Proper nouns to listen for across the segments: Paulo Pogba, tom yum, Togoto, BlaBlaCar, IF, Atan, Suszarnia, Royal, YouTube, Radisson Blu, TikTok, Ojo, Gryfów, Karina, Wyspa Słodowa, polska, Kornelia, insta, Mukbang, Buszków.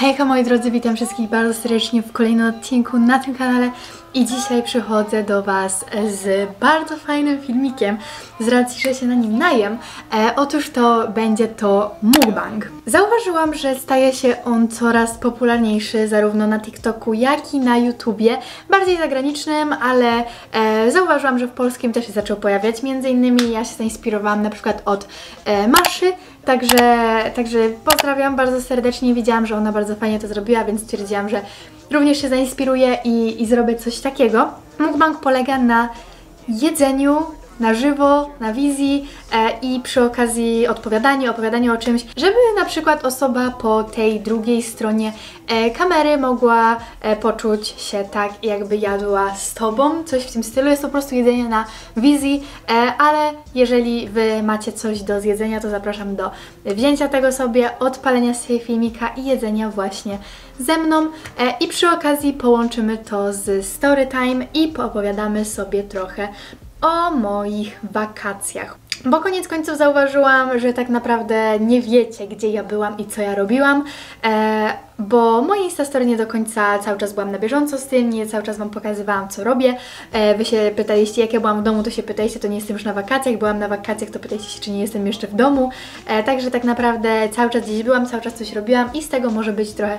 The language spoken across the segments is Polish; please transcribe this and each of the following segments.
Hejka moi drodzy, witam wszystkich bardzo serdecznie w kolejnym odcinku na tym kanale i dzisiaj przychodzę do Was z bardzo fajnym filmikiem z racji, że się na nim najem. Otóż to będzie to mukbang. Zauważyłam, że staje się on coraz popularniejszy zarówno na TikToku, jak i na YouTubie, bardziej zagranicznym, ale zauważyłam, że w polskim też się zaczął pojawiać. Między innymi ja się zainspirowałam na przykład od Maszy, także pozdrawiam bardzo serdecznie. Widziałam, że ona bardzo fajnie to zrobiła, więc stwierdziłam, że również się zainspiruję i zrobię coś takiego. Mukbang polega na jedzeniu na żywo, na wizji i przy okazji opowiadaniu o czymś, żeby na przykład osoba po tej drugiej stronie kamery mogła poczuć się tak, jakby jadła z Tobą, coś w tym stylu. Jest to po prostu jedzenie na wizji, ale jeżeli Wy macie coś do zjedzenia, to zapraszam do wzięcia tego sobie, odpalenia sobie filmika i jedzenia właśnie ze mną i przy okazji połączymy to z story time i opowiadamy sobie trochę o moich wakacjach. Bo koniec końców zauważyłam, że tak naprawdę nie wiecie, gdzie ja byłam i co ja robiłam, bo moje Instastory nie do końca cały czas byłam na bieżąco z tym, nie cały czas Wam pokazywałam, co robię. Wy się pytaliście, jak ja byłam w domu, to się pytaliście, to nie jestem już na wakacjach, jak byłam na wakacjach, to pytajcie się, czy nie jestem jeszcze w domu. Także tak naprawdę cały czas gdzieś byłam, cały czas coś robiłam i z tego może być trochę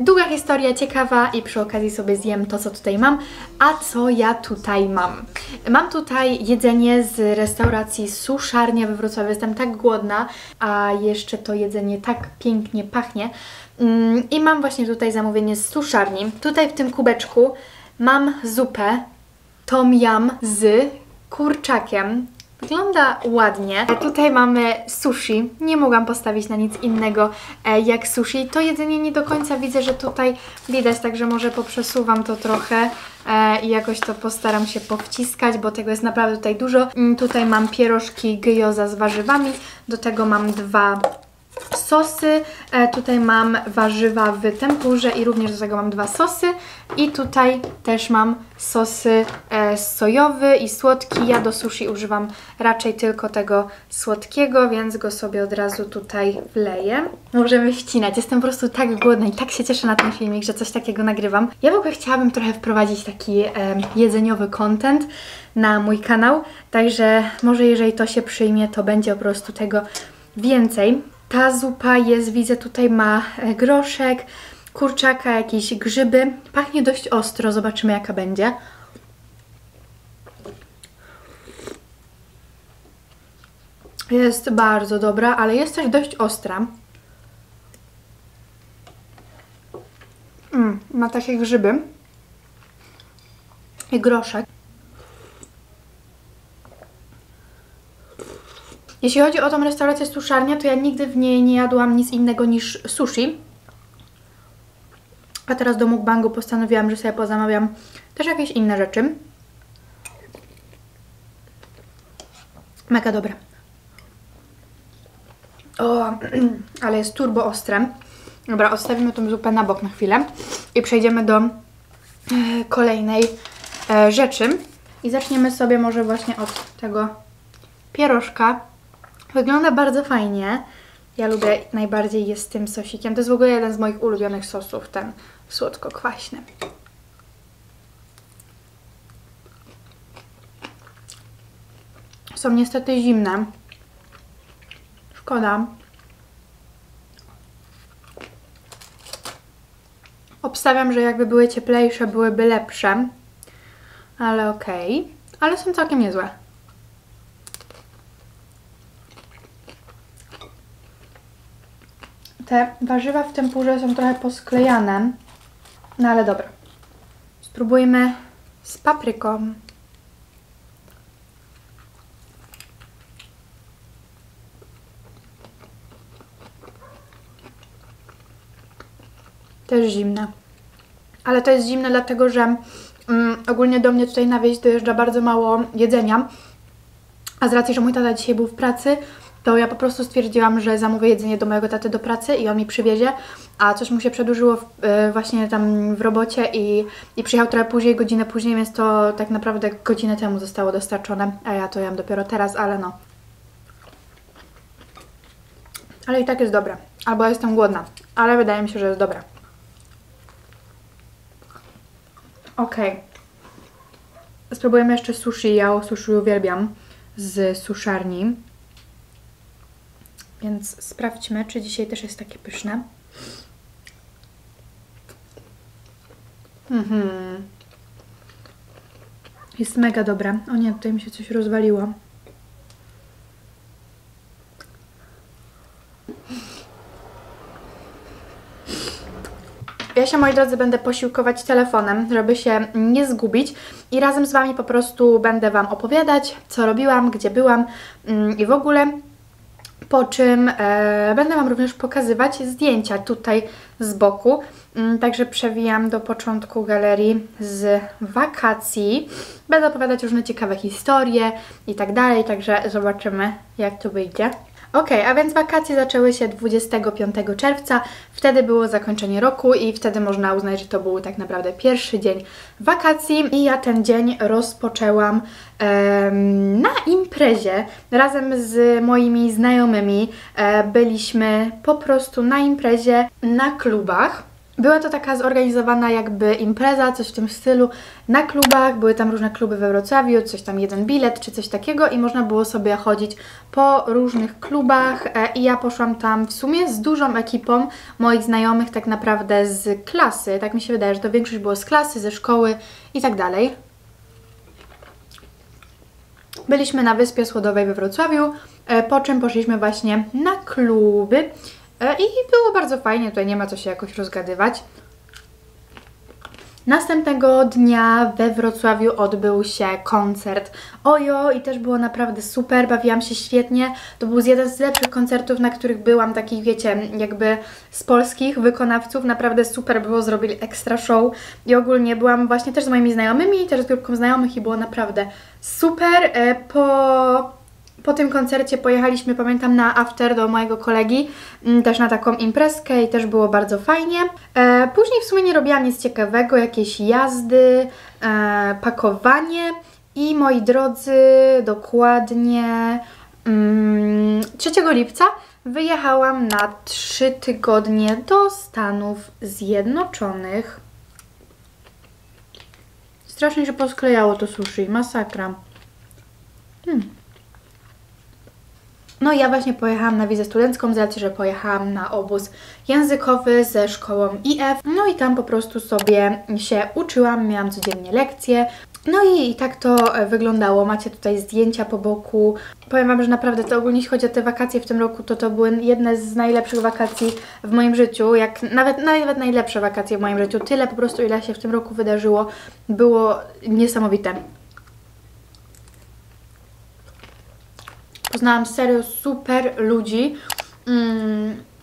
długa historia, ciekawa i przy okazji sobie zjem to, co tutaj mam. A co ja tutaj mam? Mam tutaj jedzenie z restauracji Suszarnia we Wrocławiu. Jestem tak głodna, a jeszcze to jedzenie tak pięknie pachnie. I mam właśnie tutaj zamówienie z suszarni. Tutaj w tym kubeczku mam zupę tom yum z kurczakiem. Wygląda ładnie. Tutaj mamy sushi. Nie mogłam postawić na nic innego jak sushi. To jedzenie nie do końca widzę, że tutaj widać, także może poprzesuwam to trochę i jakoś to postaram się powciskać, bo tego jest naprawdę tutaj dużo. Tutaj mam pierożki gyoza z warzywami. Do tego mam dwa sosy, tutaj mam warzywa w tempurze i również do tego mam dwa sosy i tutaj też mam sosy sojowy i słodki. Ja do sushi używam raczej tylko tego słodkiego, więc go sobie od razu tutaj wleję. Możemy wcinać. Jestem po prostu tak głodna i tak się cieszę na ten filmik, że coś takiego nagrywam. Ja w ogóle chciałabym trochę wprowadzić taki jedzeniowy content na mój kanał, także może jeżeli to się przyjmie, to będzie po prostu tego więcej. Ta zupa jest, widzę, tutaj ma groszek, kurczaka, jakieś grzyby. Pachnie dość ostro, zobaczymy jaka będzie. Jest bardzo dobra, ale jest też dość ostra. Ma takie grzyby i groszek. Jeśli chodzi o tą restaurację Suszarnia, to ja nigdy w niej nie jadłam nic innego niż sushi. A teraz do mukbangu postanowiłam, że sobie pozamawiam też jakieś inne rzeczy. Mega dobre. O, ale jest turbo ostre. Dobra, odstawimy tą zupę na bok na chwilę i przejdziemy do kolejnej rzeczy. I zaczniemy sobie może właśnie od tego pierożka. Wygląda bardzo fajnie. Ja lubię najbardziej je z tym sosikiem. To jest w ogóle jeden z moich ulubionych sosów, ten słodko-kwaśny. Są niestety zimne. Szkoda. Obstawiam, że jakby były cieplejsze, byłyby lepsze. Ale okej. Ale są całkiem niezłe. Te warzywa w tempurze są trochę posklejane, no ale dobra. Spróbujmy z papryką. Też zimne. Ale to jest zimne dlatego, że ogólnie do mnie tutaj na wieś dojeżdża bardzo mało jedzenia. A z racji, że mój tata dzisiaj był w pracy, to ja po prostu stwierdziłam, że zamówię jedzenie do mojego taty do pracy i on mi przywiezie, a coś mu się przedłużyło właśnie tam w robocie i przyjechał trochę później, godzinę później, więc to tak naprawdę godzinę temu zostało dostarczone, a ja to jam dopiero teraz, ale no. Ale i tak jest dobre, albo jestem głodna, ale wydaje mi się, że jest dobre. Okej. Spróbujemy jeszcze sushi. Ja sushi uwielbiam z suszarni. Więc sprawdźmy, czy dzisiaj też jest takie pyszne. Jest mega dobre. O nie, tutaj mi się coś rozwaliło. Ja się, moi drodzy, będę posiłkować telefonem, żeby się nie zgubić i razem z Wami po prostu będę Wam opowiadać, co robiłam, gdzie byłam i w ogóle. Po czym będę Wam również pokazywać zdjęcia tutaj z boku. Także przewijam do początku galerii z wakacji. Będę opowiadać różne ciekawe historie i tak dalej, także zobaczymy, jak to wyjdzie. Okej, a więc wakacje zaczęły się 25 czerwca, wtedy było zakończenie roku i wtedy można uznać, że to był tak naprawdę pierwszy dzień wakacji i ja ten dzień rozpoczęłam na imprezie razem z moimi znajomymi. Byliśmy po prostu na imprezie na klubach. Była to taka zorganizowana jakby impreza, coś w tym stylu, na klubach. Były tam różne kluby we Wrocławiu, coś tam jeden bilet czy coś takiego i można było sobie chodzić po różnych klubach i ja poszłam tam w sumie z dużą ekipą moich znajomych tak naprawdę z klasy. Tak mi się wydaje, że to większość było z klasy, ze szkoły i tak dalej. Byliśmy na Wyspie Słodowej we Wrocławiu, po czym poszliśmy właśnie na kluby. I było bardzo fajnie, tutaj nie ma co się jakoś rozgadywać. Następnego dnia we Wrocławiu odbył się koncert Ojo i też było naprawdę super, bawiłam się świetnie. To był jeden z lepszych koncertów, na których byłam, takich wiecie, jakby z polskich wykonawców. Naprawdę super było, zrobili ekstra show i ogólnie byłam właśnie też z moimi znajomymi, też z grupką znajomych i było naprawdę super. Po tym koncercie pojechaliśmy, pamiętam, na after do mojego kolegi, też na taką imprezkę i też było bardzo fajnie. Później w sumie nie robiłam nic ciekawego, jakieś jazdy, pakowanie i moi drodzy, dokładnie 3 lipca wyjechałam na 3 tygodnie do Stanów Zjednoczonych. Strasznie się posklejało to sushi, masakra. No i ja właśnie pojechałam na wizę studencką, z racji, że pojechałam na obóz językowy ze szkołą IF. No i tam po prostu sobie się uczyłam, miałam codziennie lekcje. No i tak to wyglądało. Macie tutaj zdjęcia po boku. Powiem Wam, że naprawdę to ogólnie, jeśli chodzi o te wakacje w tym roku, to były jedne z najlepszych wakacji w moim życiu. Jak nawet najlepsze wakacje w moim życiu. Tyle po prostu, ile się w tym roku wydarzyło, było niesamowite. Poznałam serio super ludzi,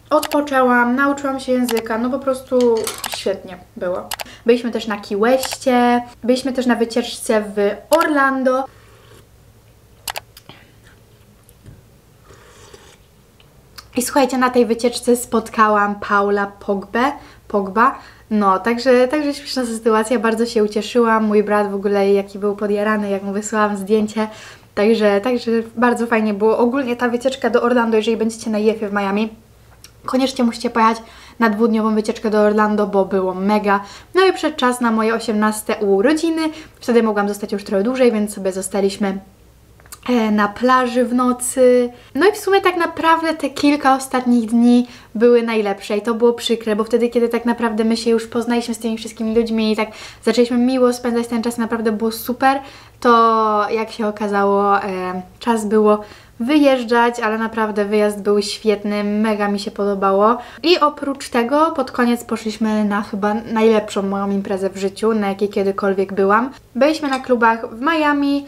odpoczęłam, nauczyłam się języka, no po prostu świetnie było. Byliśmy też na Key Westie, byliśmy też na wycieczce w Orlando. I słuchajcie, na tej wycieczce spotkałam Paula Pogba. No, także śmieszna sytuacja, bardzo się ucieszyłam. Mój brat w ogóle jaki był podjarany, jak mu wysłałam zdjęcie. Także bardzo fajnie było. Ogólnie ta wycieczka do Orlando, jeżeli będziecie na IF-ie w Miami, koniecznie musicie pojechać na dwudniową wycieczkę do Orlando, bo było mega. No i przed czas na moje 18 urodziny. Wtedy mogłam zostać już trochę dłużej, więc sobie zostaliśmy na plaży w nocy. No i w sumie tak naprawdę te kilka ostatnich dni były najlepsze i to było przykre, bo wtedy, kiedy tak naprawdę my się już poznaliśmy z tymi wszystkimi ludźmi i tak zaczęliśmy miło spędzać ten czas, naprawdę było super, to jak się okazało, czas było wyjeżdżać, ale naprawdę wyjazd był świetny, mega mi się podobało. I oprócz tego pod koniec poszliśmy na chyba najlepszą moją imprezę w życiu, na jakiej kiedykolwiek byłam. Byliśmy na klubach w Miami,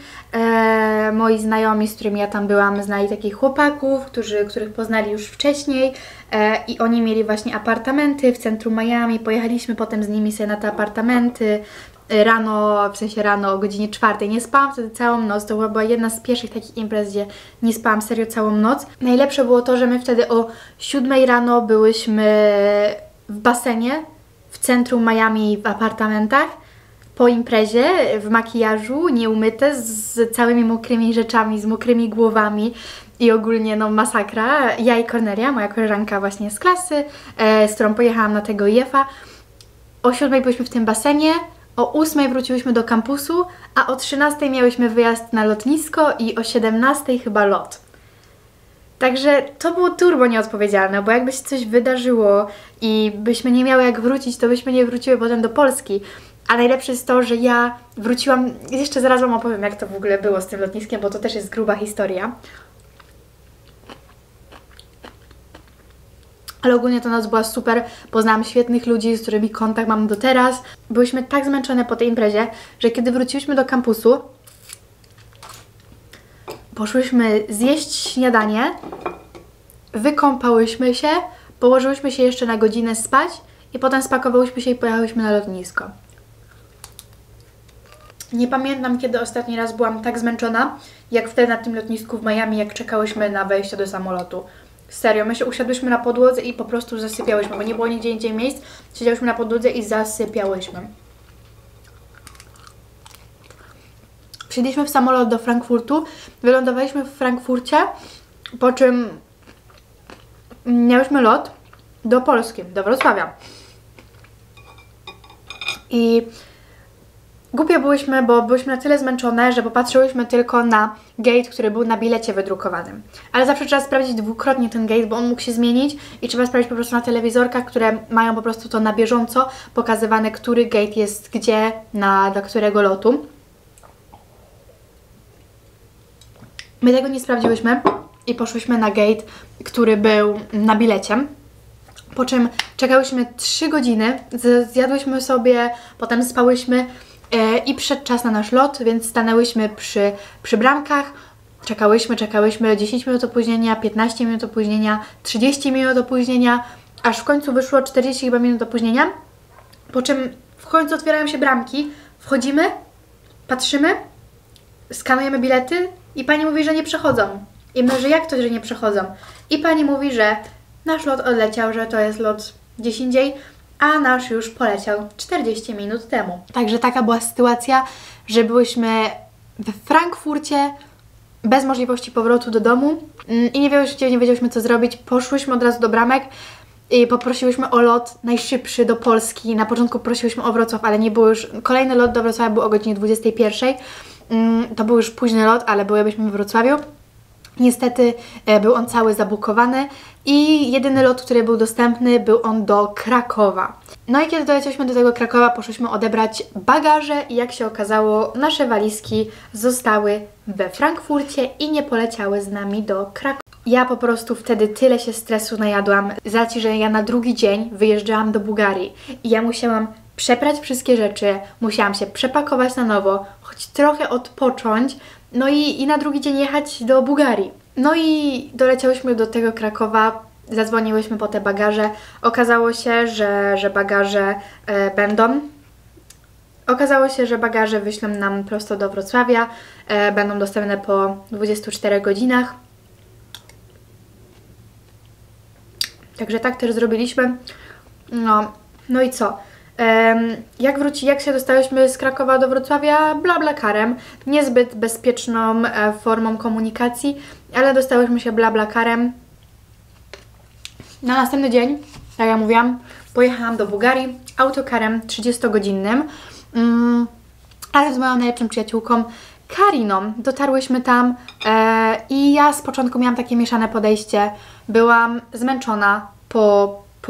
moi znajomi, z którymi ja tam byłam, znali takich chłopaków, których poznali już wcześniej i oni mieli właśnie apartamenty w centrum Miami, pojechaliśmy potem z nimi sobie na te apartamenty. Rano o godzinie 4:00. Nie spałam wtedy całą noc, to była jedna z pierwszych takich imprez, gdzie nie spałam serio całą noc. Najlepsze było to, że my wtedy o 7:00 rano byłyśmy w basenie w centrum Miami w apartamentach, po imprezie, w makijażu, nieumyte, z całymi mokrymi rzeczami, z mokrymi głowami i ogólnie no masakra. Ja i Kornelia, moja koleżanka właśnie z klasy, z którą pojechałam na tego IF-a, o 7:00 byliśmy w tym basenie, O 8 wróciłyśmy do kampusu, a o 13 miałyśmy wyjazd na lotnisko i o 17 chyba lot. Także to było turbo nieodpowiedzialne, bo jakby się coś wydarzyło i byśmy nie miały jak wrócić, to byśmy nie wróciły potem do Polski. A najlepsze jest to, że ja wróciłam, jeszcze zaraz wam opowiem, jak to w ogóle było z tym lotniskiem, bo to też jest gruba historia. Ale ogólnie ta noc była super, poznałam świetnych ludzi, z którymi kontakt mam do teraz. Byłyśmy tak zmęczone po tej imprezie, że kiedy wróciłyśmy do kampusu, poszłyśmy zjeść śniadanie, wykąpałyśmy się, położyłyśmy się jeszcze na godzinę spać i potem spakowałyśmy się i pojechałyśmy na lotnisko. Nie pamiętam, kiedy ostatni raz byłam tak zmęczona, jak wtedy na tym lotnisku w Miami, jak czekałyśmy na wejście do samolotu. Serio, my się usiadłyśmy na podłodze i po prostu zasypiałyśmy, bo nie było nigdzie indziej miejsc. Siedziałyśmy na podłodze i zasypiałyśmy. Wsiedliśmy w samolot do Frankfurtu, wylądowaliśmy w Frankfurcie, po czym miałyśmy lot do Polski, do Wrocławia. I głupie byłyśmy, bo byłyśmy na tyle zmęczone, że popatrzyłyśmy tylko na gate, który był na bilecie wydrukowanym. Ale zawsze trzeba sprawdzić dwukrotnie ten gate, bo on mógł się zmienić i trzeba sprawdzić po prostu na telewizorkach, które mają po prostu to na bieżąco pokazywane, który gate jest gdzie, do którego lotu. My tego nie sprawdziłyśmy i poszłyśmy na gate, który był na bilecie. Po czym czekałyśmy 3 godziny, zjadłyśmy sobie, potem spałyśmy i przyszedł czas na nasz lot, więc stanęłyśmy przy bramkach, czekałyśmy, 10 minut opóźnienia, 15 minut opóźnienia, 30 minut opóźnienia, aż w końcu wyszło 40 chyba minut opóźnienia, po czym w końcu otwierają się bramki, wchodzimy, patrzymy, skanujemy bilety i pani mówi, że nie przechodzą. I my, że jak to, że nie przechodzą? I pani mówi, że nasz lot odleciał, że to jest lot gdzieś indziej, a nasz już poleciał 40 minut temu. Także taka była sytuacja, że byłyśmy we Frankfurcie bez możliwości powrotu do domu i nie wiedziałyśmy co zrobić. Poszłyśmy od razu do bramek i poprosiłyśmy o lot najszybszy do Polski. Na początku prosiłyśmy o Wrocław, ale nie było już... Kolejny lot do Wrocławia był o godzinie 21. To był już późny lot, ale byłyśmy w Wrocławiu. Niestety był on cały zabukowany i jedyny lot, który był dostępny, był on do Krakowa. No i kiedy dolecieliśmy do tego Krakowa, poszliśmy odebrać bagaże i jak się okazało, nasze walizki zostały we Frankfurcie i nie poleciały z nami do Krakowa. Ja po prostu wtedy tyle się stresu najadłam, z racji, że ja na drugi dzień wyjeżdżałam do Bułgarii i ja musiałam przeprać wszystkie rzeczy, musiałam się przepakować na nowo, choć trochę odpocząć, no i na drugi dzień jechać do Bułgarii. No i doleciałyśmy do tego Krakowa, zadzwoniłyśmy po te bagaże. Okazało się, że bagaże będą. Okazało się, że bagaże wyślą nam prosto do Wrocławia. Będą dostępne po 24 godzinach. Także tak też zrobiliśmy. No i co? Jak się dostałyśmy z Krakowa do Wrocławia? BlaBlaCarem, niezbyt bezpieczną formą komunikacji, ale dostałyśmy się BlaBlaCarem. Na następny dzień, tak jak mówiłam, pojechałam do Bułgarii autokarem 30-godzinnym, ale z moją najlepszą przyjaciółką Kariną. Dotarłyśmy tam i ja z początku miałam takie mieszane podejście. Byłam zmęczona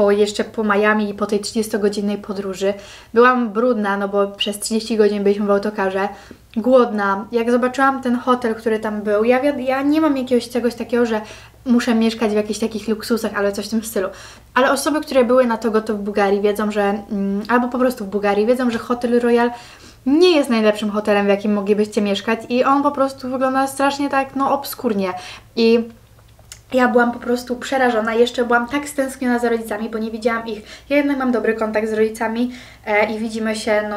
jeszcze po Miami i po tej 30-godzinnej podróży. Byłam brudna, no bo przez 30 godzin byliśmy w autokarze, głodna. Jak zobaczyłam ten hotel, który tam był, ja nie mam jakiegoś czegoś takiego, że muszę mieszkać w jakichś takich luksusach, ale coś w tym stylu. Ale osoby, które były na to gotowe w Bułgarii, wiedzą, że... albo po prostu w Bułgarii, wiedzą, że hotel Royal nie jest najlepszym hotelem, w jakim moglibyście mieszkać i on po prostu wygląda strasznie tak, no, obskurnie. I... ja byłam po prostu przerażona, jeszcze byłam tak stęskniona za rodzicami, bo nie widziałam ich. Ja jednak mam dobry kontakt z rodzicami i widzimy się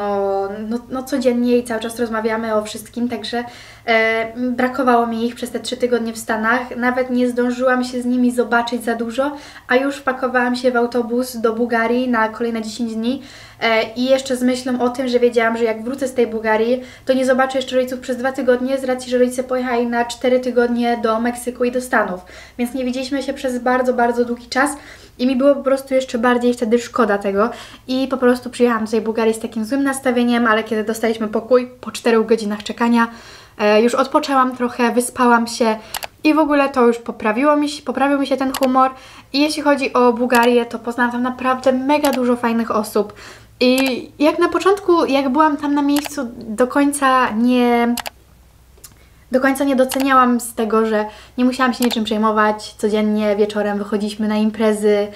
no codziennie i cały czas rozmawiamy o wszystkim, także brakowało mi ich przez te 3 tygodnie w Stanach. Nawet nie zdążyłam się z nimi zobaczyć za dużo, a już pakowałam się w autobus do Bułgarii na kolejne 10 dni I jeszcze z myślą o tym, że wiedziałam, że jak wrócę z tej Bułgarii, to nie zobaczę jeszcze rodziców przez 2 tygodnie, z racji, że rodzice pojechali na 4 tygodnie do Meksyku i do Stanów. Więc nie widzieliśmy się przez bardzo, bardzo długi czas i mi było po prostu jeszcze bardziej wtedy szkoda tego. I po prostu przyjechałam do tej Bułgarii z takim złym nastawieniem, ale kiedy dostaliśmy pokój po 4 godzinach czekania, już odpoczęłam trochę, wyspałam się i w ogóle to już poprawił mi się ten humor. I jeśli chodzi o Bułgarię, to poznałam tam naprawdę mega dużo fajnych osób. I jak na początku, jak byłam tam na miejscu, do końca nie doceniałam z tego, że nie musiałam się niczym przejmować. Codziennie wieczorem wychodziliśmy na imprezy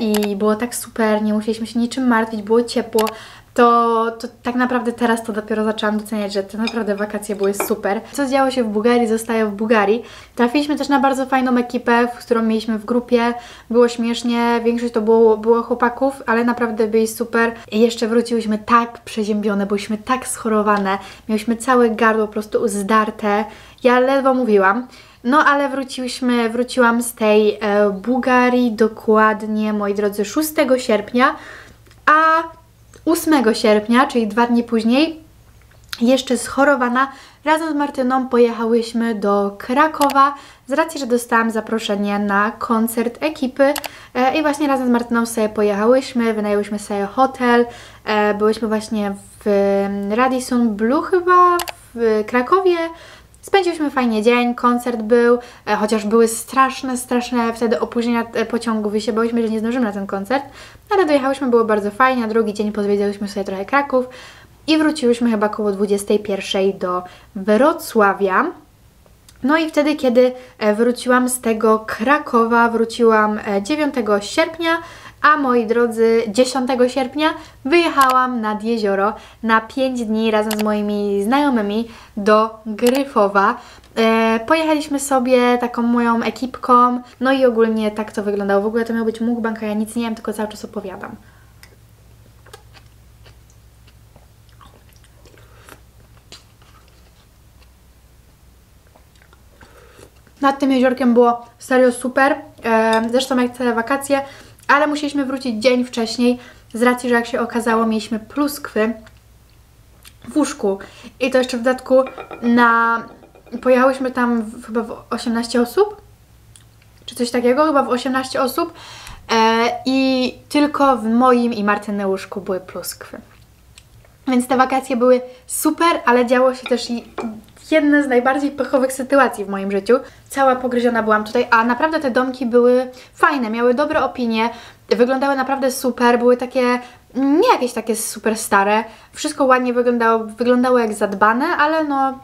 i było tak super, nie musieliśmy się niczym martwić, było ciepło. To tak naprawdę teraz to dopiero zaczęłam doceniać, że to naprawdę wakacje były super. Co działo się w Bułgarii, zostaje w Bułgarii. Trafiliśmy też na bardzo fajną ekipę, w którą mieliśmy w grupie. Było śmiesznie, większość to było chłopaków, ale naprawdę byli super. I jeszcze wróciłyśmy tak przeziębione, byliśmy tak schorowane, mieliśmy całe gardło po prostu zdarte. Ja ledwo mówiłam. No ale wróciłam z tej Bułgarii dokładnie, moi drodzy, 6 sierpnia, a 8 sierpnia, czyli 2 dni później, jeszcze schorowana, razem z Martyną pojechałyśmy do Krakowa, z racji, że dostałam zaproszenie na koncert ekipy i właśnie razem z Martyną sobie pojechałyśmy, wynajęłyśmy sobie hotel, byłyśmy właśnie w Radisson Blu chyba, w Krakowie. Spędziłyśmy fajnie dzień, koncert był, chociaż były straszne wtedy opóźnienia pociągów i się bałyśmy, że nie zdążymy na ten koncert, ale dojechałyśmy, było bardzo fajnie, na drugi dzień podwiedziałyśmy sobie trochę Kraków i wróciłyśmy chyba około 21 do Wrocławia. No i wtedy, kiedy wróciłam z tego Krakowa, wróciłam 9 sierpnia, a moi drodzy, 10 sierpnia wyjechałam nad jezioro na 5 dni razem z moimi znajomymi do Gryfowa. Pojechaliśmy sobie taką moją ekipką, no i ogólnie tak to wyglądało. W ogóle to miał być mukbang, a ja nic nie wiem, tylko cały czas opowiadam. Nad tym jeziorkiem było serio super, zresztą jak całe wakacje, ale musieliśmy wrócić dzień wcześniej, z racji, że jak się okazało, mieliśmy pluskwy w łóżku. I to jeszcze w dodatku pojechałyśmy tam chyba w 18 osób, czy coś takiego, chyba w 18 osób i tylko w moim i Martyny łóżku były pluskwy. Więc te wakacje były super, ale działo się też i jedna z najbardziej pechowych sytuacji w moim życiu. Cała pogryziona byłam tutaj, a naprawdę te domki były fajne, miały dobre opinie, wyglądały naprawdę super, były takie, nie jakieś takie super stare, wszystko ładnie wyglądało jak zadbane, ale no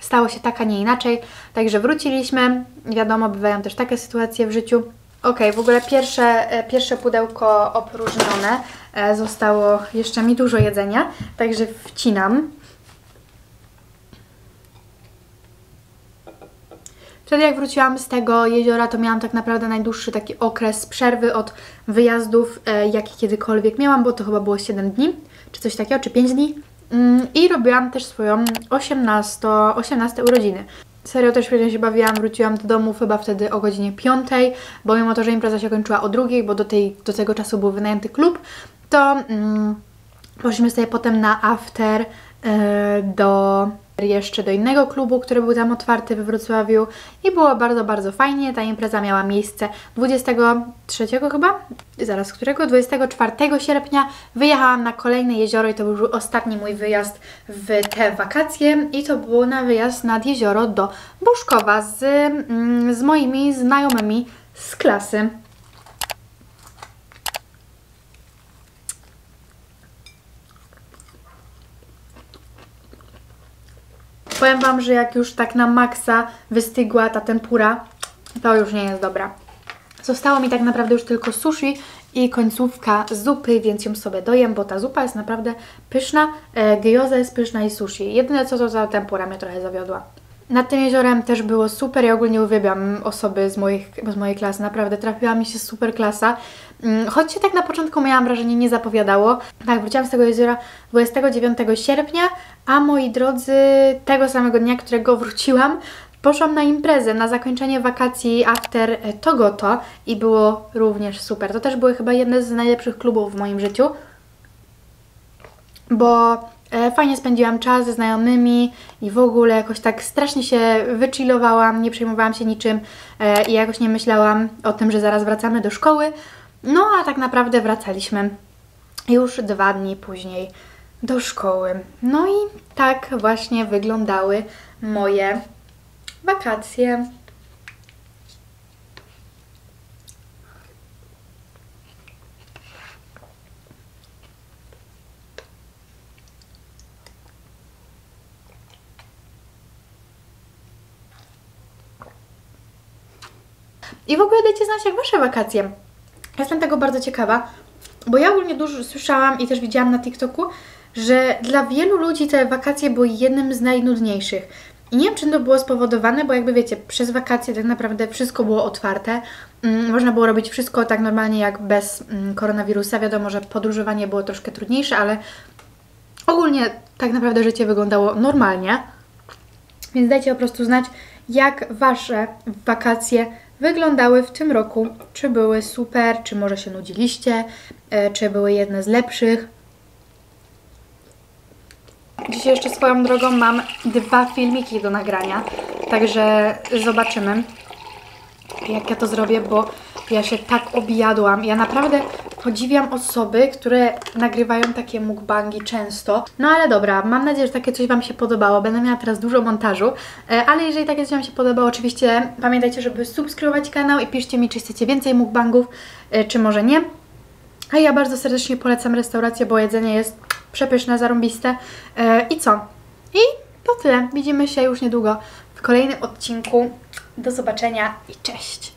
stało się tak, a nie inaczej, także wróciliśmy, wiadomo, bywają też takie sytuacje w życiu. Okej, w ogóle pierwsze pudełko opróżnione, zostało jeszcze mi dużo jedzenia, także wcinam. Wtedy jak wróciłam z tego jeziora, to miałam tak naprawdę najdłuższy taki okres przerwy od wyjazdów, jaki kiedykolwiek miałam, bo to chyba było 7 dni, czy coś takiego, czy 5 dni. I robiłam też swoją 18 urodziny. Serio, też świetnie się bawiłam, wróciłam do domu chyba wtedy o godzinie 5, bo mimo to, że impreza się kończyła o 2, bo do tego czasu był wynajęty klub, to poszliśmy sobie potem na after jeszcze do innego klubu, który był tam otwarty we Wrocławiu i było bardzo, bardzo fajnie. Ta impreza miała miejsce 23 chyba? Zaraz, którego? 24 sierpnia wyjechałam na kolejne jezioro i to był ostatni mój wyjazd w te wakacje i to był na wyjazd nad jezioro do Buszkowa z moimi znajomymi z klasy. Powiem wam, że jak już tak na maksa wystygła ta tempura, to już nie jest dobra. Zostało mi tak naprawdę już tylko sushi i końcówka zupy, więc ją sobie dojem, bo ta zupa jest naprawdę pyszna, gyoza jest pyszna i sushi. Jedyne co, to ta tempura mnie trochę zawiodła. Nad tym jeziorem też było super, ja ogólnie uwielbiam osoby z mojej klasy, naprawdę trafiła mi się super klasa, choć się tak na początku, miałam wrażenie, nie zapowiadało. Tak, wróciłam z tego jeziora 29 sierpnia, a moi drodzy, tego samego dnia, którego wróciłam, poszłam na imprezę, na zakończenie wakacji after Togoto i było również super. To też były chyba jedne z najlepszych klubów w moim życiu. bo fajnie spędziłam czas ze znajomymi i w ogóle jakoś tak strasznie się wychillowałam, nie przejmowałam się niczym i jakoś nie myślałam o tym, że zaraz wracamy do szkoły. No a tak naprawdę wracaliśmy już 2 dni później do szkoły. No i tak właśnie wyglądały moje wakacje. I w ogóle dajcie znać, jak wasze wakacje. Jestem tego bardzo ciekawa, bo ja ogólnie dużo słyszałam i też widziałam na TikToku, że dla wielu ludzi te wakacje były jednym z najnudniejszych. I nie wiem, czym to było spowodowane, bo jakby wiecie, przez wakacje tak naprawdę wszystko było otwarte. Można było robić wszystko tak normalnie jak bez koronawirusa. Wiadomo, że podróżowanie było troszkę trudniejsze, ale ogólnie tak naprawdę życie wyglądało normalnie. Więc dajcie po prostu znać, jak wasze wakacje wyglądały w tym roku. Czy były super, czy może się nudziliście, czy były jedne z lepszych. Dzisiaj jeszcze swoją drogą mam 2 filmiki do nagrania, także zobaczymy, jak ja to zrobię, bo ja się tak objadłam. Ja naprawdę podziwiam osoby, które nagrywają takie mukbangi często. No ale dobra, mam nadzieję, że takie coś wam się podobało. Będę miała teraz dużo montażu, ale jeżeli takie coś wam się podobało, oczywiście pamiętajcie, żeby subskrybować kanał i piszcie mi, czy chcecie więcej mukbangów, czy może nie. A ja bardzo serdecznie polecam restaurację, bo jedzenie jest przepyszne, zarąbiste. I co? I to tyle. Widzimy się już niedługo w kolejnym odcinku. Do zobaczenia i cześć!